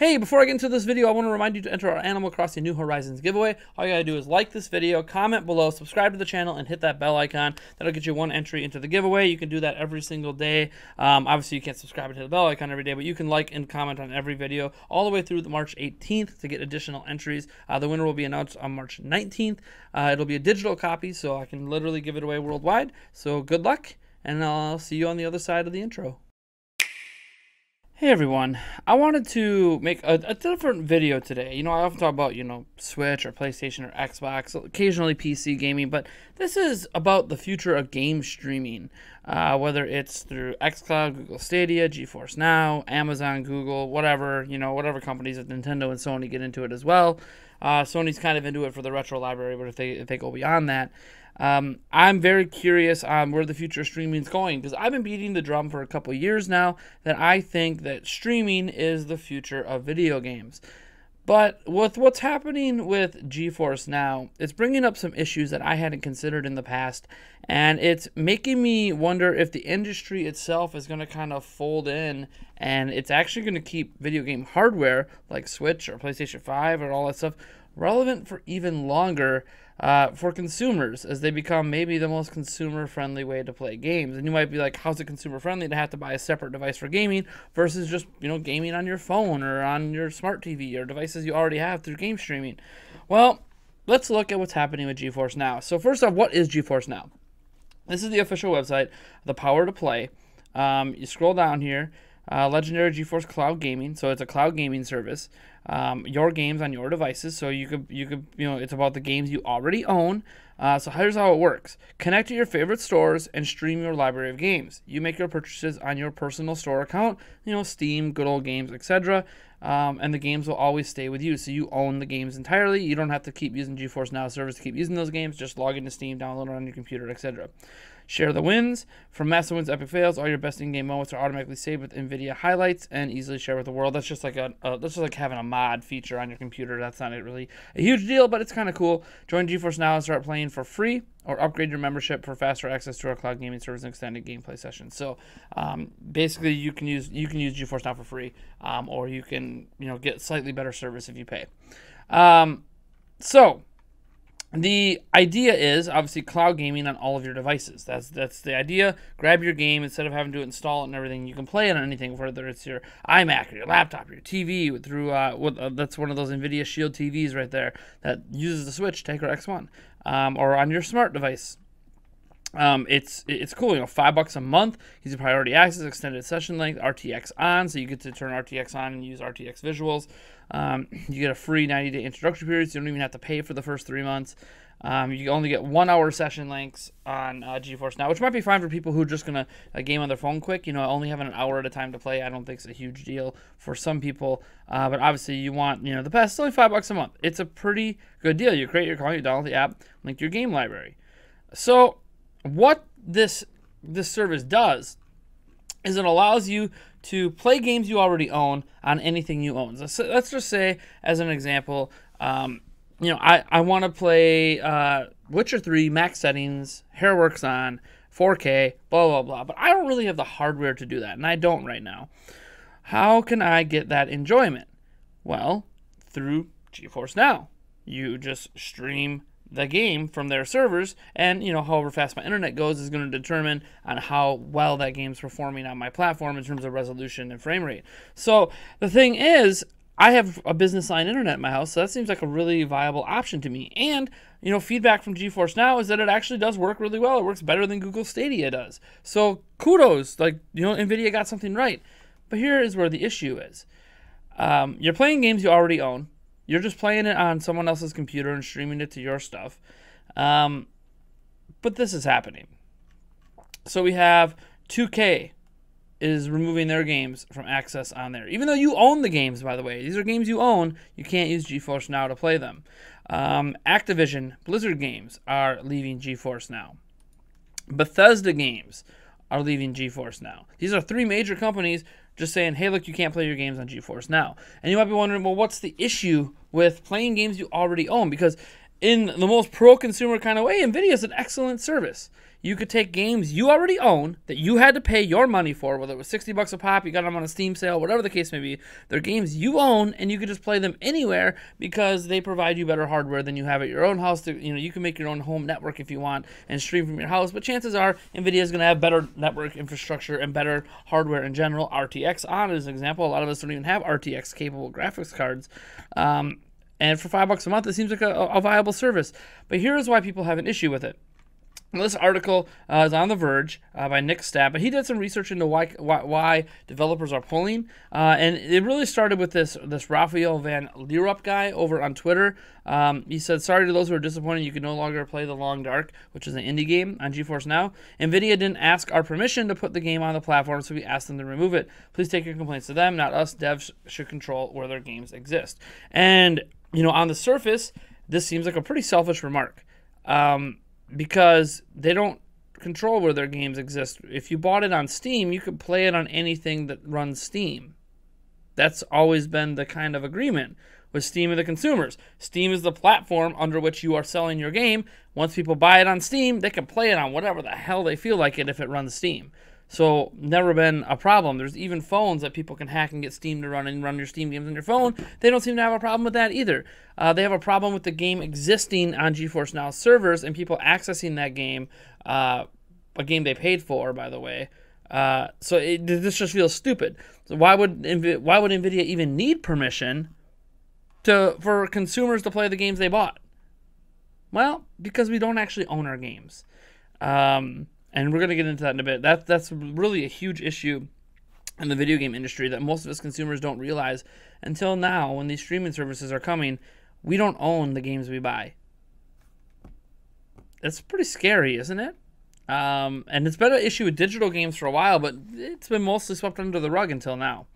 Hey, before I get into this video, I want to remind you to enter our Animal Crossing New Horizons giveaway. All you gotta do is like this video, comment below, subscribe to the channel, and hit that bell icon. That'll get you one entry into the giveaway. You can do that every single day. Obviously, you can't subscribe and hit the bell icon every day, but you can like and comment on every video all the way through the March 18th to get additional entries. The winner will be announced on March 19th. It'll be a digital copy, so I can literally give it away worldwide. So good luck, and I'll see you on the other side of the intro. Hey everyone, I wanted to make a different video today. You know, I often talk about, you know, Switch or PlayStation or Xbox, occasionally PC gaming, but this is about the future of game streaming. Whether it's through xCloud, Google Stadia, GeForce Now, Amazon, Google, whatever, you know, whatever companies at Nintendo and Sony get into it as well. Sony's kind of into it for the retro library, but if they go beyond that, I'm very curious on where the future of streaming is going, because I've been beating the drum for a couple years now that I think that streaming is the future of video games. But with what's happening with GeForce Now, it's bringing up some issues that I hadn't considered in the past, and it's making me wonder if the industry itself is going to kind of fold in, and it's actually going to keep video game hardware like Switch or PlayStation 5 or all that stuff relevant for even longer for consumers, as they become maybe the most consumer-friendly way to play games. And you might be like, how's it consumer-friendly to have to buy a separate device for gaming versus just, you know, gaming on your phone or on your smart TV or devices you already have through game streaming? Well, let's look at what's happening with GeForce Now. So first off, what is GeForce Now? This is the official website, the power to play. You scroll down here. Legendary GeForce Cloud Gaming, so it's a cloud gaming service. Your games on your devices, so you know, it's about the games you already own. So here's how it works. Connect to your favorite stores and stream your library of games. You make your purchases on your personal store account, you know, Steam, good old games, etc. And the games will always stay with you, so you own the games entirely. You don't have to keep using GeForce Now service to keep using those games. Just log into Steam, download it on your computer, etc. Share the wins. From massive wins, epic fails, all your best in-game moments are automatically saved with Nvidia highlights and easily shared with the world. That's just like that's just like having a mod feature on your computer. That's not really a huge deal, but it's kind of cool. Join GeForce Now and start playing for free, or upgrade your membership for faster access to our cloud gaming service and extended gameplay sessions. So basically, you can use GeForce Now for free, or you can, you know, get slightly better service if you pay. So the idea is obviously cloud gaming on all of your devices. That's the idea. Grab your game instead of having to install it and everything. You can play it on anything, whether it's your iMac or your laptop or your TV. Through that's one of those Nvidia Shield TVs right there that uses the Switch Tegra x1, or on your smart device. It's cool, you know, $5 a month, easy priority access, extended session length, RTX on, so you get to turn RTX on and use RTX visuals. You get a free 90-day introductory period, so you don't even have to pay for the first 3 months. You only get 1 hour session lengths on GeForce Now, which might be fine for people who are just going to game on their phone quick. You know, only having an hour at a time to play, I don't think it's a huge deal for some people. But obviously, you want, you know, the best. It's only $5 a month. It's a pretty good deal. You create your account, you download the app, link your game library. So what this service does is it allows you to play games you already own on anything you own. So let's just say, as an example, you know, I want to play Witcher 3 max settings, Hairworks on, 4K, blah, blah, blah. But I don't really have the hardware to do that, and I don't right now. How can I get that enjoyment? Well, through GeForce Now. You just stream the game from their servers, and, you know, however fast my internet goes is going to determine on how well that game's performing on my platform in terms of resolution and frame rate. So the thing is, I have a business line internet in my house, so that seems like a really viable option to me. And, you know, feedback from GeForce Now is that it actually does work really well. It works better than Google Stadia does. So kudos, like, you know, Nvidia got something right. But here is where the issue is. You're playing games you already own. You're just playing it on someone else's computer and streaming it to your stuff. But this is happening. So we have 2K is removing their games from access on there. Even though you own the games, by the way. These are games you own. You can't use GeForce Now to play them. Activision Blizzard games are leaving GeForce Now. Bethesda games are leaving GeForce Now. These are three major companies just saying, hey, look, you can't play your games on GeForce Now. And you might be wondering, well, what's the issue with playing games you already own? Because in the most pro-consumer kind of way, NVIDIA is an excellent service. You could take games you already own that you had to pay your money for, whether it was $60 a pop, you got them on a Steam sale, whatever the case may be. They're games you own, and you could just play them anywhere because they provide you better hardware than you have at your own house. You know, you can make your own home network if you want and stream from your house, but chances are NVIDIA is going to have better network infrastructure and better hardware in general. RTX on as an example. A lot of us don't even have RTX-capable graphics cards. And for $5 a month, it seems like a viable service. But here's why people have an issue with it. This article is on The Verge by Nick Stab, but he did some research into why developers are pulling, and it really started with this Raphael Van Lierup guy over on Twitter. He said, "Sorry to those who are disappointed you can no longer play The Long Dark, which is an indie game on GeForce Now. NVIDIA didn't ask our permission to put the game on the platform, so we asked them to remove it. Please take your complaints to them, not us. Devs should control where their games exist." And, you know, on the surface, this seems like a pretty selfish remark. Because they don't control where their games exist. If you bought it on Steam, you could play it on anything that runs Steam. That's always been the kind of agreement with Steam and the consumers. Steam is the platform under which you are selling your game. Once people buy it on Steam, they can play it on whatever the hell they feel like it if it runs Steam. So, never been a problem. There's even phones that people can hack and get Steam to run and run your Steam games on your phone. They don't seem to have a problem with that either. They have a problem with the game existing on GeForce Now servers and people accessing that game, a game they paid for, by the way. So, this just feels stupid. So why would NVIDIA even need permission for consumers to play the games they bought? Well, because we don't actually own our games. And we're going to get into that in a bit. That's really a huge issue in the video game industry that most of us consumers don't realize until now when these streaming services are coming. We don't own the games we buy. That's pretty scary, isn't it? And it's been an issue with digital games for a while, but it's been mostly swept under the rug until now.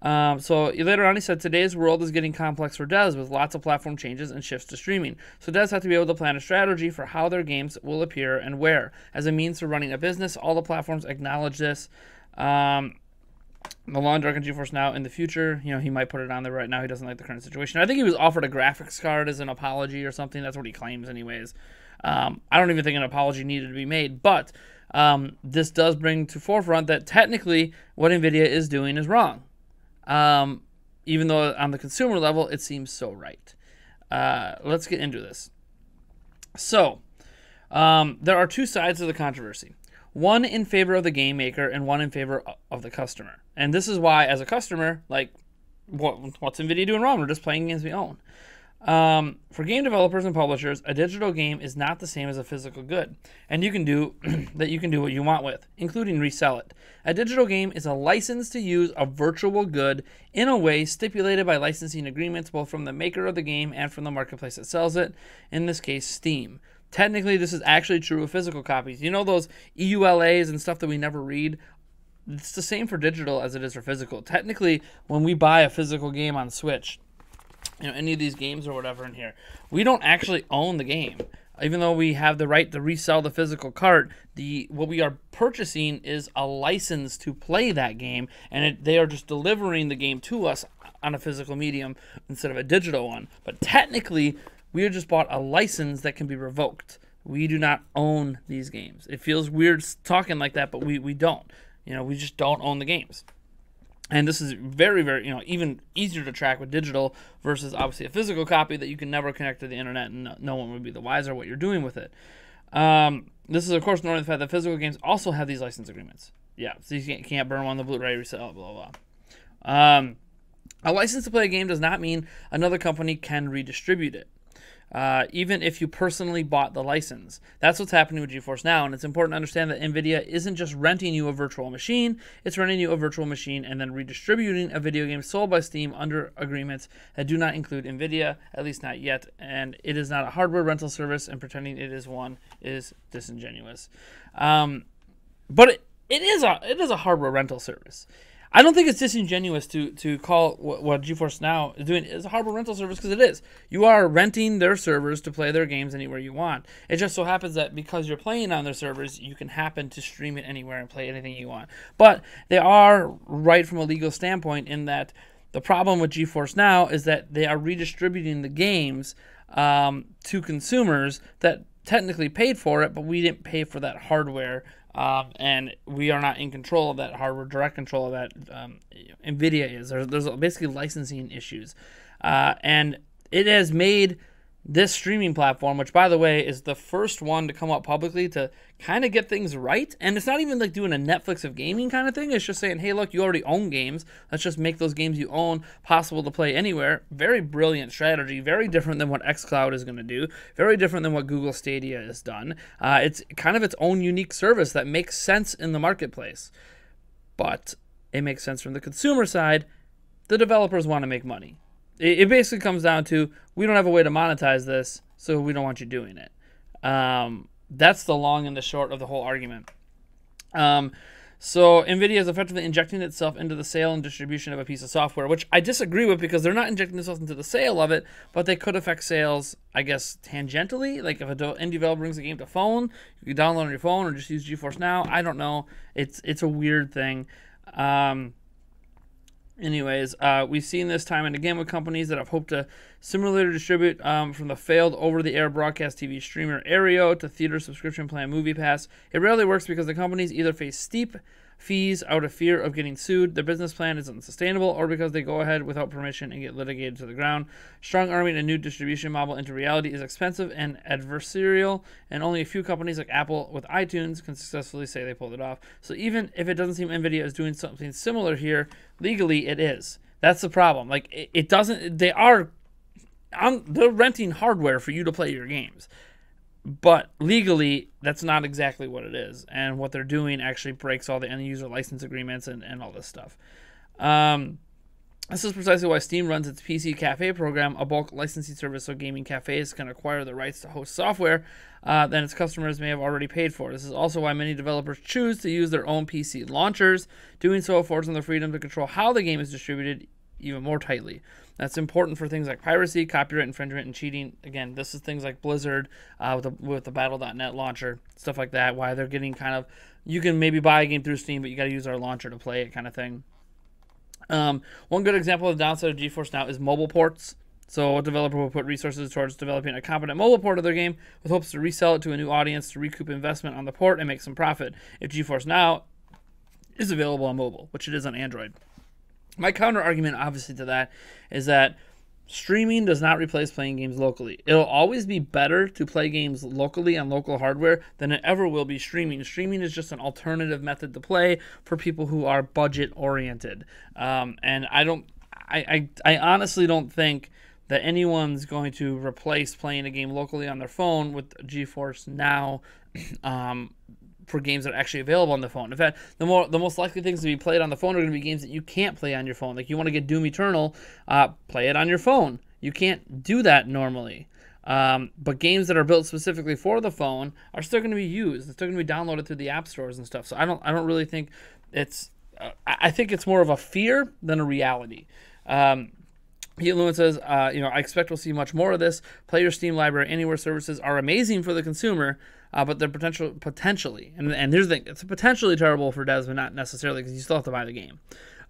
So later on he said, "Today's world is getting complex for devs with lots of platform changes and shifts to streaming. So devs have to be able to plan a strategy for how their games will appear and where. As a means for running a business, all the platforms acknowledge this. The Long Dark and GeForce Now in the future." You know, he might put it on there right now. He doesn't like the current situation. I think he was offered a graphics card as an apology or something. That's what he claims anyways. I don't even think an apology needed to be made, but this does bring to forefront that technically what NVIDIA is doing is wrong. Even though on the consumer level, it seems so right. Let's get into this. So, there are two sides of the controversy. One in favor of the game maker and one in favor of the customer. And this is why, as a customer, like, what's NVIDIA doing wrong? We're just playing games we own. For game developers and publishers, a digital game is not the same as a physical good, and you can do what you want with, including resell it. A digital game is a license to use a virtual good in a way stipulated by licensing agreements, both from the maker of the game and from the marketplace that sells it, in this case Steam. Technically, this is actually true of physical copies. You know, those EULAs and stuff that we never read? It's the same for digital as it is for physical. Technically, when we buy a physical game on Switch, you know, any of these games or whatever in here, we don't actually own the game. Even though we have the right to resell the physical card, what we are purchasing is a license to play that game, and they are just delivering the game to us on a physical medium instead of a digital one. But technically, we just bought a license that can be revoked. We do not own these games. It feels weird talking like that, but we don't. You know, we just don't own the games. And this is very, very, you know, even easier to track with digital versus obviously a physical copy that you can never connect to the internet and no one would be the wiser what you're doing with it. This is, of course, knowing the fact that physical games also have these license agreements. Yeah, so you can't burn one on the Blu-ray, resell, blah, blah, blah. A license to play a game does not mean another company can redistribute it, even if you personally bought the license. That's what's happening with GeForce Now, and it's important to understand that NVIDIA isn't just renting you a virtual machine, it's renting you a virtual machine and then redistributing a video game sold by Steam under agreements that do not include NVIDIA, at least not yet, and it is not a hardware rental service, and pretending it is one is disingenuous. But it is a hardware rental service. I don't think it's disingenuous to call what GeForce Now is doing is a hardware rental service, because it is. You are renting their servers to play their games anywhere you want. It just so happens that because you're playing on their servers, you can happen to stream it anywhere and play anything you want. But they are right from a legal standpoint in that the problem with GeForce Now is that they are redistributing the games to consumers that technically paid for it, but we didn't pay for that hardware, and we are not in control of that hardware, direct control of that. Nvidia is. There's basically licensing issues, and it has made this streaming platform, which, by the way, is the first one to come up publicly to kind of get things right. And it's not even like doing a Netflix of gaming kind of thing. It's just saying, hey, look, you already own games. Let's just make those games you own possible to play anywhere. Very brilliant strategy. Very different than what xCloud is going to do. Very different than what Google Stadia has done. It's kind of its own unique service that makes sense in the marketplace. But it makes sense from the consumer side. The developers want to make money. It basically comes down to, we don't have a way to monetize this, so we don't want you doing it. That's the long and the short of the whole argument. So NVIDIA is effectively injecting itself into the sale and distribution of a piece of software, which I disagree with, because they're not injecting themselves into the sale of it, but they could affect sales, I guess, tangentially. Like if an indie developer brings a game to phone, you can download on your phone or just use GeForce Now. I don't know. It's a weird thing. Anyways, we've seen this time and again with companies that have hoped to similarly distribute, from the failed over-the-air broadcast TV streamer Aereo to theater subscription plan MoviePass. It rarely works because the companies either face steep fees out of fear of getting sued, their business plan isn't sustainable, or because they go ahead without permission and get litigated to the ground. Strong-arming a new distribution model into reality is expensive and adversarial, and only a few companies like Apple with iTunes can successfully say they pulled it off. So even if it doesn't seem NVIDIA is doing something similar here, legally it is. That's the problem. Like, it doesn't... They're renting hardware for you to play your games. But legally, that's not exactly what it is. And what they're doing actually breaks all the end-user license agreements and all this stuff. This is precisely why Steam runs its PC Cafe program, a bulk licensing service so gaming cafes can acquire the rights to host software that its customers may have already paid for. This is also why many developers choose to use their own PC launchers. Doing so affords them the freedom to control how the game is distributed even more tightly. That's important for things like piracy, copyright infringement, and cheating. Again, this is things like Blizzard with the Battle.net launcher, stuff like that, why they're getting kind of, you can maybe buy a game through Steam, but you got to use our launcher to play it kind of thing. One good example of the downside of GeForce Now is mobile ports. So a developer will put resources towards developing a competent mobile port of their game with hopes to resell it to a new audience to recoup investment on the port and make some profit. If GeForce Now is available on mobile, which it is on Android. My counter argument, obviously, to that is that streaming does not replace playing games locally. It'll always be better to play games locally on local hardware than it ever will be streaming. Streaming is just an alternative method to play for people who are budget oriented. And I honestly don't think that anyone's going to replace playing a game locally on their phone with GeForce Now. For games that are actually available on the phone. In fact, the most likely things to be played on the phone are going to be games that you can't play on your phone. Like, you want to get Doom Eternal, play it on your phone. You can't do that normally. But games that are built specifically for the phone are still going to be used. It's still going to be downloaded through the app stores and stuff. So I don't really think it's... I think it's more of a fear than a reality. Pete Lewin says, I expect we'll see much more of this. Play your Steam library anywhere services are amazing for the consumer, but they're potentially, and here's the thing, it's potentially terrible for devs, but not necessarily, because you still have to buy the game.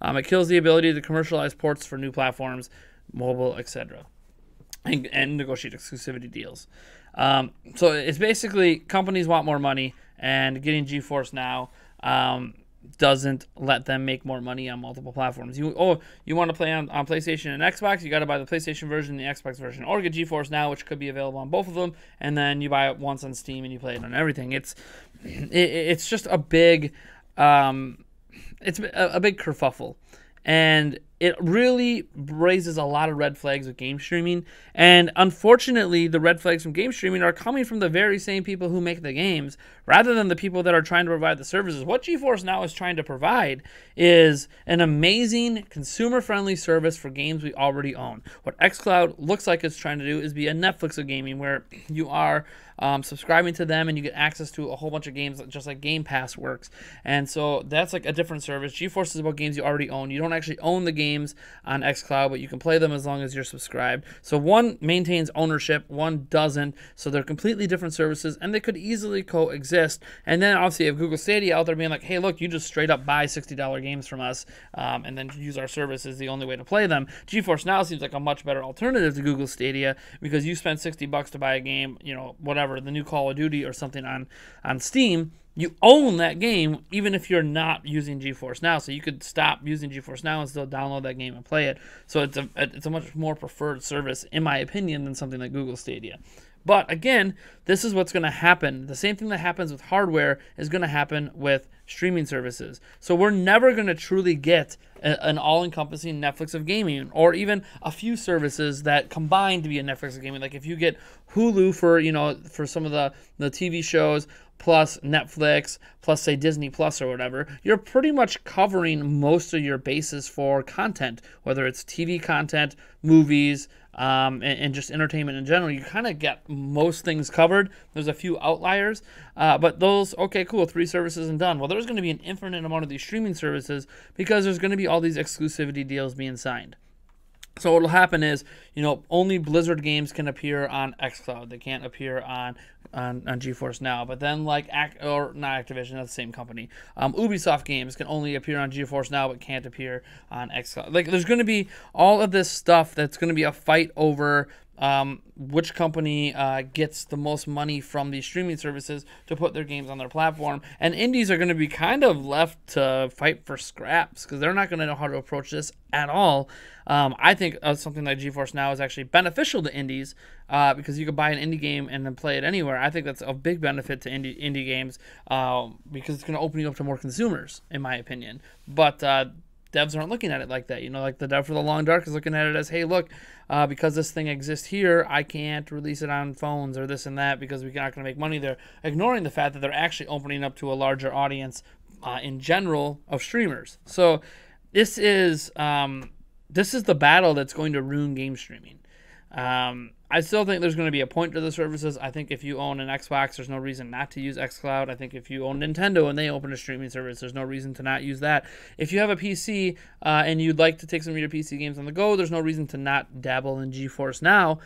It kills the ability to commercialize ports for new platforms, mobile, etc., and negotiate exclusivity deals. So it's basically companies want more money, and getting GeForce Now doesn't let them make more money on multiple platforms. You want to play on PlayStation and Xbox, you got to buy the PlayStation version and the Xbox version, or get GeForce Now, which could be available on both of them, and then you buy it once on Steam and you play it on everything. It's just a big it's a big kerfuffle, and it really raises a lot of red flags with game streaming. And unfortunately, the red flags from game streaming are coming from the very same people who make the games, rather than the people that are trying to provide the services. What GeForce Now is trying to provide is an amazing, consumer-friendly service for games we already own. What xCloud looks like it's trying to do is be a Netflix of gaming, where you are subscribing to them and you get access to a whole bunch of games, just like Game Pass works. And so that's like a different service. GeForce is about games you already own. You don't actually own the game. games on xCloud, but you can play them as long as you're subscribed. So one maintains ownership, one doesn't. So they're completely different services, and they could easily coexist. And then obviously you have Google Stadia out there being like, hey, look, you just straight up buy $60 games from us and then use our service is the only way to play them. GeForce Now seems like a much better alternative to Google Stadia because you spend $60 to buy a game, you know, whatever, the new Call of Duty or something on Steam. You own that game even if you're not using GeForce Now. So you could stop using GeForce Now and still download that game and play it. So it's a much more preferred service, in my opinion, than something like Google Stadia. But again, this is what's going to happen. The same thing that happens with hardware is going to happen with streaming services. So we're never going to truly get an all-encompassing Netflix of gaming, or even a few services that combine to be a Netflix of gaming. Like if you get Hulu for, you know, for some of the TV shows, plus Netflix, plus say Disney Plus or whatever, you're pretty much covering most of your bases for content, whether it's TV content, movies, and just entertainment in general. You kind of get most things covered. There's a few outliers, but those, okay, cool, 3 services and done. Well, there's going to be an infinite amount of these streaming services because there's going to be all these exclusivity deals being signed. So what'll happen is, you know, only Blizzard games can appear on xCloud. They can't appear on GeForce Now. But then, like, not Activision, that's the same company. Ubisoft games can only appear on GeForce Now, but can't appear on xCloud. Like, there's going to be all of this stuff that's going to be a fight over which company gets the most money from these streaming services to put their games on their platform. And indies are going to be kind of left to fight for scraps because they're not going to know how to approach this at all. I think something like GeForce Now is actually beneficial to indies because you could buy an indie game and then play it anywhere. I think that's a big benefit to indie games because it's going to open you up to more consumers, in my opinion. But devs aren't looking at it like that. You know, like the dev for The Long Dark is looking at it as, hey, look, because this thing exists here, I can't release it on phones or this and that because we're not going to make money. They're ignoring the fact that they're actually opening up to a larger audience in general of streamers. So this is the battle that's going to ruin game streaming. I still think there's going to be a point to the services. I think if you own an Xbox, there's no reason not to use xCloud. I think if you own Nintendo and they open a streaming service, there's no reason to not use that. If you have a PC and you'd like to take some of your PC games on the go, there's no reason to not dabble in GeForce Now.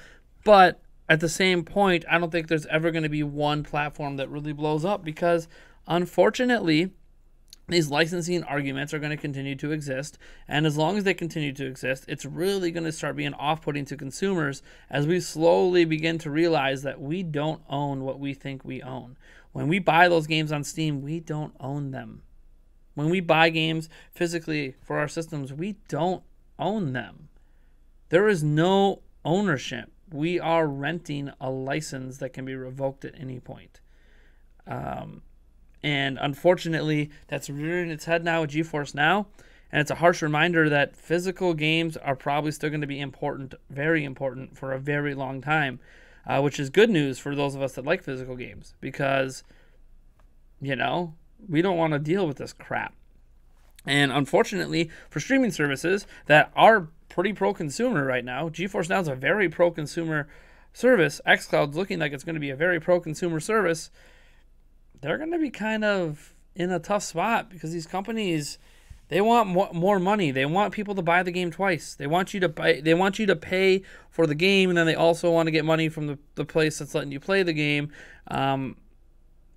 But at the same point, I don't think there's ever going to be one platform that really blows up because, unfortunately, these licensing arguments are going to continue to exist, and as long as they continue to exist, it's really going to start being off-putting to consumers as we slowly begin to realize that we don't own what we think we own. When we buy those games on Steam, we don't own them. When we buy games physically for our systems, we don't own them. There is no ownership. We are renting a license that can be revoked at any point. And unfortunately, that's rearing its head now with GeForce Now. And it's a harsh reminder that physical games are probably still going to be important, very important, for a very long time, which is good news for those of us that like physical games because, you know, we don't want to deal with this crap. And unfortunately, for streaming services that are pretty pro-consumer right now, GeForce Now is a very pro-consumer service. xCloud's looking like it's going to be a very pro-consumer service. They're going to be kind of in a tough spot because these companies, they want more money. They want people to buy the game twice. They want you to buy. They want you to pay for the game, and then they also want to get money from the place that's letting you play the game.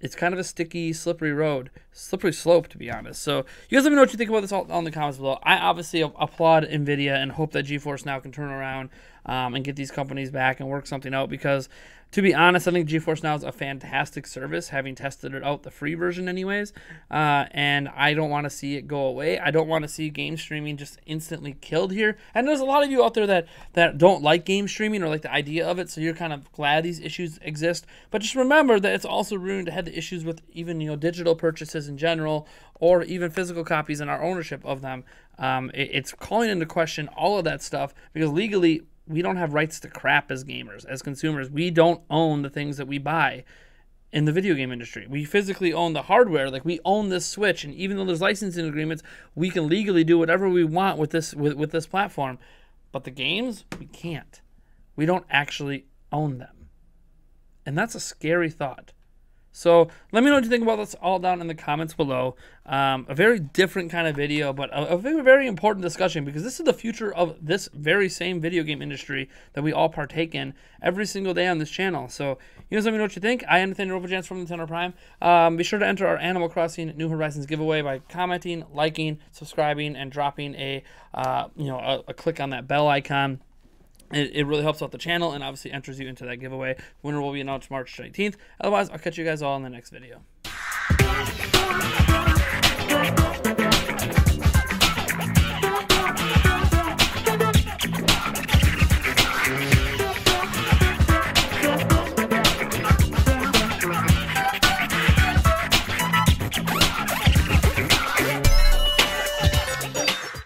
It's kind of a sticky, slippery road, slippery slope, to be honest. So you guys let me know what you think about this all in the comments below. I obviously applaud Nvidia and hope that GeForce Now can turn around and get these companies back and work something out because, to be honest, I think GeForce Now is a fantastic service, having tested it out, the free version anyways, and I don't want to see it go away. I don't want to see game streaming just instantly killed here. And there's a lot of you out there that don't like game streaming or like the idea of it, so you're kind of glad these issues exist. But just remember that it's also ruined ahead the issues with even, you know, digital purchases in general or even physical copies and our ownership of them. It's calling into question all of that stuff because legally, we don't have rights to crap as gamers, as consumers. We don't own the things that we buy in the video game industry. We physically own the hardware. Like, we own this Switch, and even though there's licensing agreements, we can legally do whatever we want with this platform. But the games, we can't. We don't actually own them. And that's a scary thought. So let me know what you think about this all down in the comments below. A very different kind of video, but a very important discussion, because this is the future of this very same video game industry that we all partake in every single day on this channel. So you guys let me know what you think. I am Nathaniel Robojans from Nintendo Prime. Be sure to enter our Animal Crossing New Horizons giveaway by commenting, liking, subscribing, and dropping a click on that bell icon. It really helps out the channel and obviously enters you into that giveaway. Winner will be announced March 19th. Otherwise, I'll catch you guys all in the next video.